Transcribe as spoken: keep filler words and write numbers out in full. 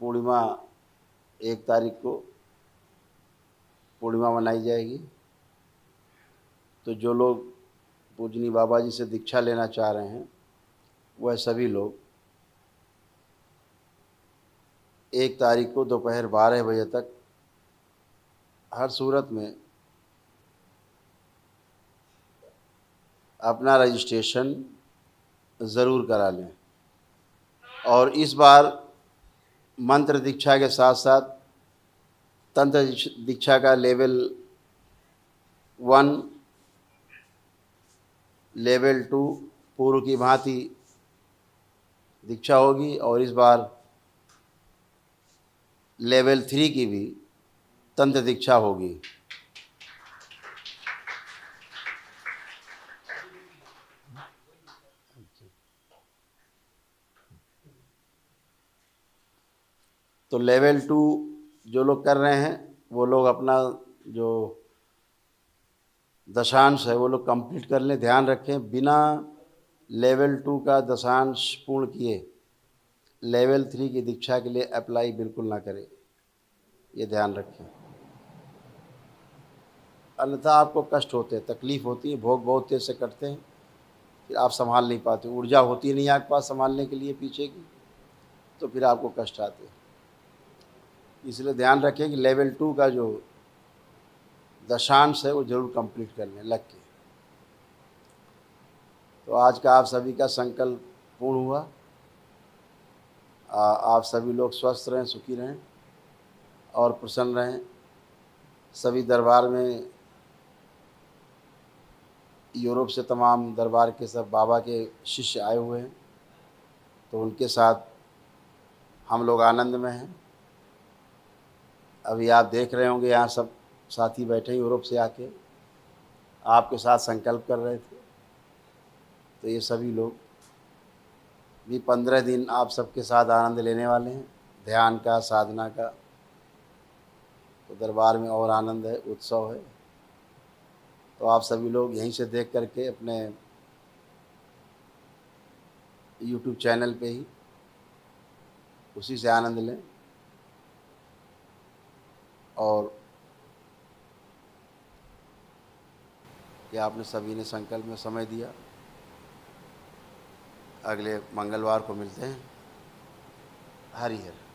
पूर्णिमा एक तारीख को पूर्णिमा मनाई जाएगी। तो जो लोग पूजनी बाबा जी से दीक्षा लेना चाह रहे हैं वह सभी लोग एक तारीख को दोपहर बारह बजे तक हर सूरत में अपना रजिस्ट्रेशन ज़रूर करा लें। और इस बार मंत्र दीक्षा के साथ साथ तंत्र दीक्षा का लेवल वन, लेवल टू पूर्व की भांति दीक्षा होगी और इस बार लेवल थ्री की भी तंत्र दीक्षा होगी। तो लेवल टू जो लोग कर रहे हैं वो लोग अपना जो दशांश है वो लोग कंप्लीट कर लें। ध्यान रखें, बिना लेवल टू का दशांश पूर्ण किए लेवल थ्री की दीक्षा के लिए अप्लाई बिल्कुल ना करें, ये ध्यान रखें, अन्यथा आपको कष्ट होते हैं, तकलीफ़ होती है, भोग बहुत तेज से कटते हैं, फिर आप संभाल नहीं पाते, ऊर्जा होती नहीं आपके पास संभालने के लिए पीछे की, तो फिर आपको कष्ट आते हैं। इसलिए ध्यान रखें कि लेवल टू का जो दशांश है वो ज़रूर कंप्लीट कर लें लग के। तो आज का आप सभी का संकल्प पूर्ण हुआ। आ, आप सभी लोग स्वस्थ रहें, सुखी रहें और प्रसन्न रहें। सभी दरबार में, यूरोप से तमाम दरबार के सब बाबा के शिष्य आए हुए हैं, तो उनके साथ हम लोग आनंद में हैं। अभी आप देख रहे होंगे यहाँ सब साथी बैठे यूरोप से आके आपके साथ संकल्प कर रहे थे। तो ये सभी लोग भी पंद्रह दिन आप सबके साथ आनंद लेने वाले हैं, ध्यान का, साधना का। तो दरबार में और आनंद है, उत्सव है। तो आप सभी लोग यहीं से देख करके अपने यूट्यूब चैनल पे ही उसी से आनंद लें और कि आपने सभी ने संकल्प में समय दिया। अगले मंगलवार को मिलते हैं। हरि हर।